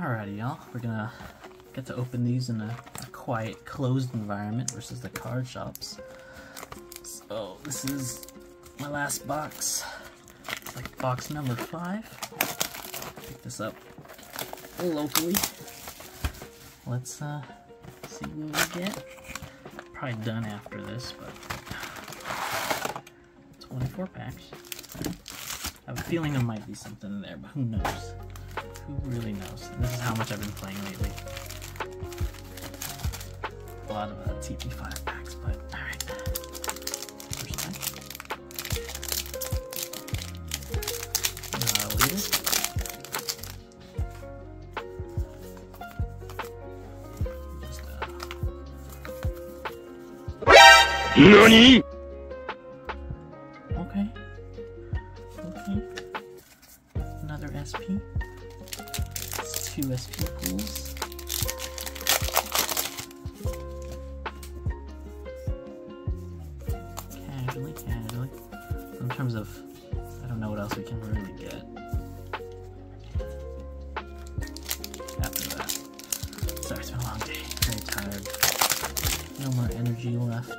Alrighty, y'all. We're gonna get to open these in a quiet, closed environment versus the card shops. So this is my last box. It's like box number 5. Pick this up locally. Let's see what we get. Probably done after this, but 24 packs. I have a feeling there might be something there, but who knows? Who really knows? This is how much I've been playing lately. A lot of TP5 packs, but alright. First pack. Leader. Just NANI?! Okay. Okay. Another SP. 2 SP pools. Casually, casually. In terms of, I don't know what else we can really get after that. Sorry, it's been a long day. Very tired. No more energy left.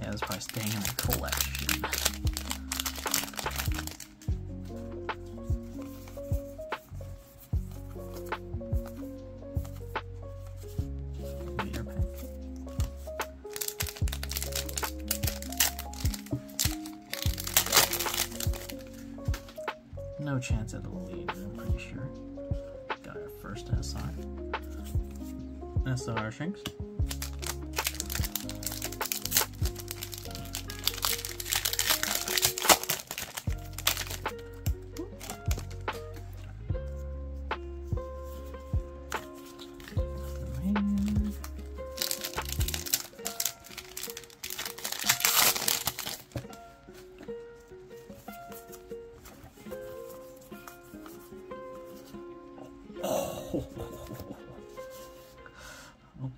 Yeah, that's probably staying in the collection. Leader pack. No chance at a leader, I'm pretty sure. Got our first SR. SR shrinks.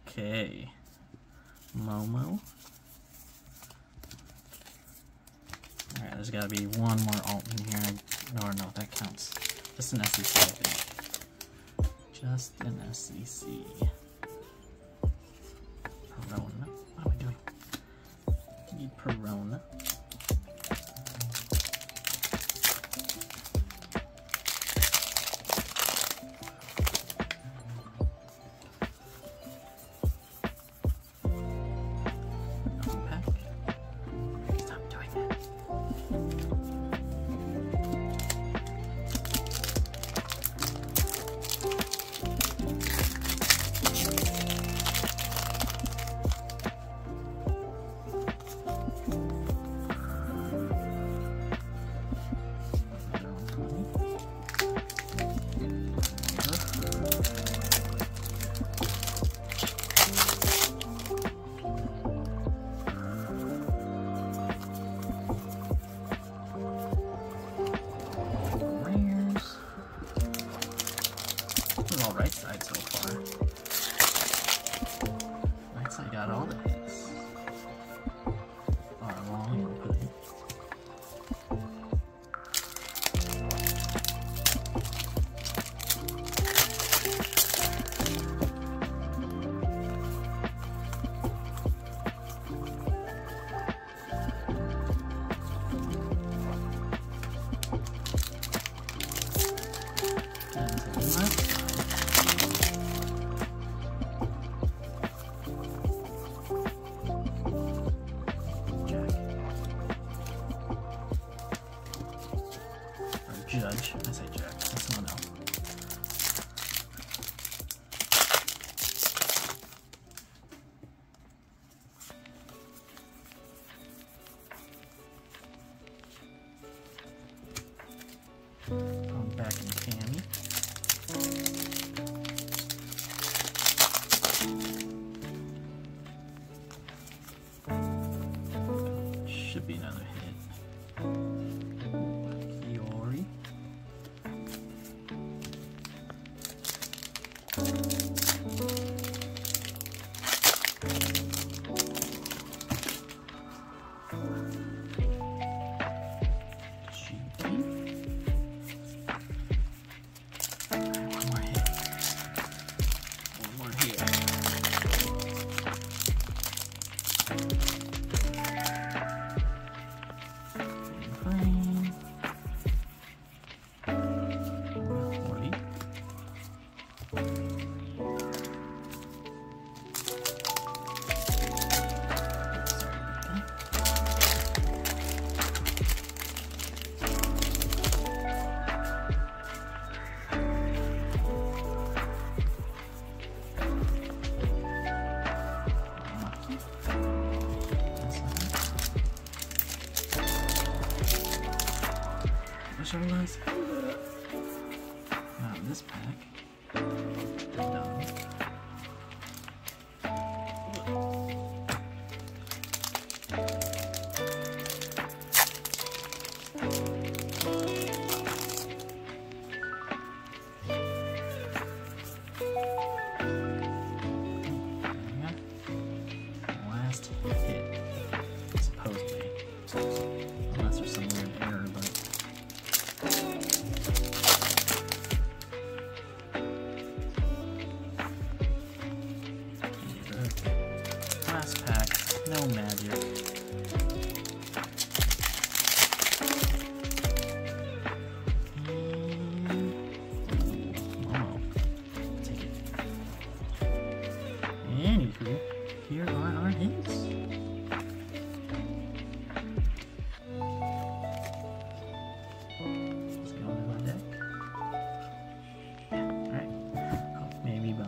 Okay, Momo. Alright, there's gotta be one more alt in here. No, no, that counts. Just an SEC, I think. Just an SEC. Perona. What am I doing? Need Perona. Right side so far. Right side got all the hits. Far long and good. Judge. I say Jack. That's someone else. I'm back in Cammy. Should be another hit. gosh, our last got in this pack.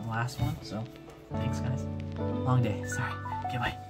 Last one, so thanks guys. Long day, sorry. Goodbye.